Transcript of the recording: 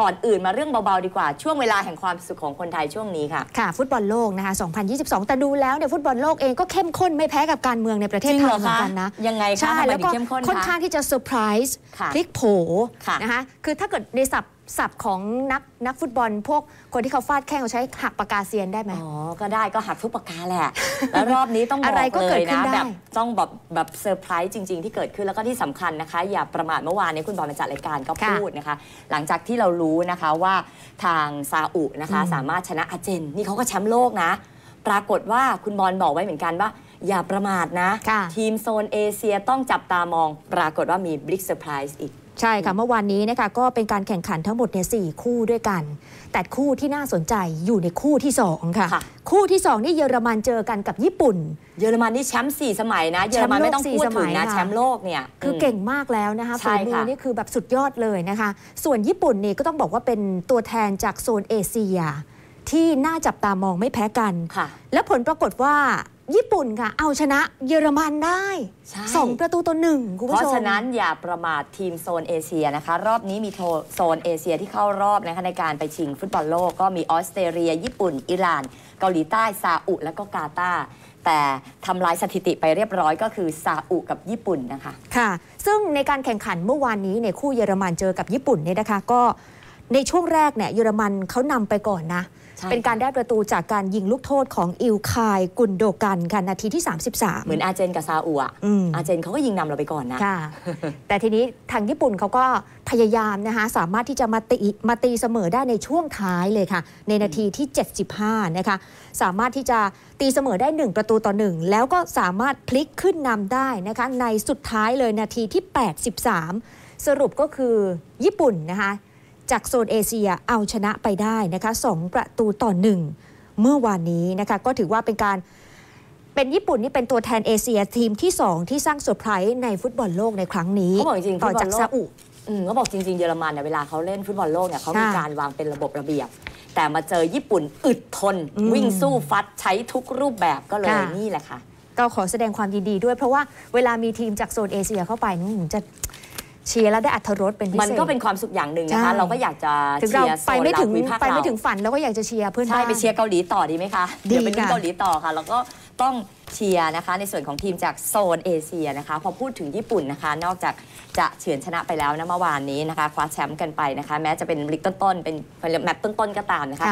ก่อนอื่นมาเรื่องเบาๆดีกว่าช่วงเวลาแห่งความสุขของคนไทยช่วงนี้ค่ะค่ะฟุตบอลโลกนะคะ2022แต่ดูแล้วเนี่ยฟุตบอลโลกเองก็เข้มข้นไม่แพ้กับการเมืองในประเทศไทยเหมือนกันนะยังไงคะใช่แล้วก็ค่อนข้างที่จะเซอร์ไพรส์พลิกโผนะคะคือถ้าเกิดในศัพท์ของนักฟุตบอลพวกคนที่เขาฟาดแข้งเขาใช้หักปากกาเซียนได้ไหมอ๋อก็ได้ก็หักทุกปากกาแหละแล้วรอบนี้ต้องบอกเลยนะแบบเซอร์ไพรส์จริงๆที่เกิดขึ้นแล้วก็ที่สำคัญนะคะอย่าประมาทเมื่อวานนี้คุณบอลมาจัดรายการก็พูดนะคะหลังจากที่เรารู้นะคะว่าทางซาอุนะคะสามารถชนะอาร์เจนนี่เขาก็แชมป์โลกนะปรากฏว่าคุณบอลบอกไว้เหมือนกันว่าอย่าประมาทนะทีมโซนเอเชียต้องจับตามองปรากฏว่ามีบิ๊กเซอร์ไพรส์อีกใช่ค่ะเมื่อวานนี้นะคะก็เป็นการแข่งขันทั้งหมดใน4คู่ด้วยกันแต่คู่ที่น่าสนใจอยู่ในคู่ที่2ค่ะคู่ที่2นี่เยอรมันเจอกันกับญี่ปุ่นเยอรมันนี่แชมป์4สมัยนะเยอรมันไม่ต้องพูดถึงนะแชมป์โลกเนี่ยคือเก่งมากแล้วนะคะฝีมือนี่คือแบบสุดยอดเลยนะคะส่วนญี่ปุ่นนี่ก็ต้องบอกว่าเป็นตัวแทนจากโซนเอเชียที่น่าจับตามองไม่แพ้กันและผลปรากฏว่าญี่ปุ่นค่ะเอาชนะเยอรมันได้2-1คุณผู้ชมเพราะฉะนั้นอย่าประมาททีมโซนเอเชียนะคะรอบนี้มีโซนเอเชียที่เข้ารอบนะคะในการไปชิงฟุตบอลโลกก็มีออสเตรเลียญี่ปุ่นอิหร่านเกาหลีใต้ซาอุและก็กาตาร์แต่ทำลายสถิติไปเรียบร้อยก็คือซาอุกับญี่ปุ่นนะคะค่ะซึ่งในการแข่งขันเมื่อวานนี้ในคู่เยอรมันเจอกับญี่ปุ่นเนี่ยนะคะก็ในช่วงแรกเนี่ยเยอรมันเขานำไปก่อนนะเป็นการได้ประตูจากการยิงลูกโทษของอิลคายกุนโดกันค่ะนาทีที่33เหมือนอาร์เจนกับซาอุอ่ะอาร์เจนเขาก็ยิงนำเราไปก่อนนะแต่ทีนี้ทางญี่ปุ่นเขาก็พยายามนะคะสามารถที่จะมาตีเสมอได้ในช่วงท้ายเลยค่ะในนาทีที่75นะคะสามารถที่จะตีเสมอได้1-1แล้วก็สามารถพลิกขึ้นนำได้นะคะในสุดท้ายเลยนาทีที่83สรุปก็คือญี่ปุ่นนะคะจากโซนเอเชียเอาชนะไปได้นะคะ2-1เมื่อวานนี้นะคะก็ถือว่าเป็นญี่ปุ่นนี่เป็นตัวแทนเอเชียทีมที่2ที่สร้างเซอร์ไพรส์ในฟุตบอลโลกในครั้งนี้ต่อจากซาอุเขาบอกจริงๆเยอรมันเนี่ยเวลาเขาเล่นฟุตบอลโลกเนี่ยเขามีการวางเป็นระบบระเบียบแต่มาเจอญี่ปุ่นอึดทนวิ่งสู้ฟัดใช้ทุกรูปแบบก็เลยนี่แหละค่ะก็ขอแสดงความยินดีด้วยเพราะว่าเวลามีทีมจากโซนเอเชียเข้าไปนี่จะเชียร์แล้วได้อรรถรสเป็นพิเศษมันก็เป็นความสุขอย่างหนึ่งนะคะเราก็อยากจะเชียร์ไปไม่ถึงฝันแล้วก็อยากจะเชียร์เพื่อนใช่ไปเชียร์เกาหลีต่อดีไหมคะเดี๋ยวไปดูเกาหลีต่อค่ะแล้วก็ต้องเชียร์นะคะในส่วนของทีมจากโซนเอเชียนะคะพอพูดถึงญี่ปุ่นนะคะนอกจากจะเฉือนชนะไปแล้วนะเมื่อวานนี้นะคะคว้าแชมป์กันไปนะคะแม้จะเป็นลีกต้นๆเป็นแมตช์ต้นๆก็ตามนะคะ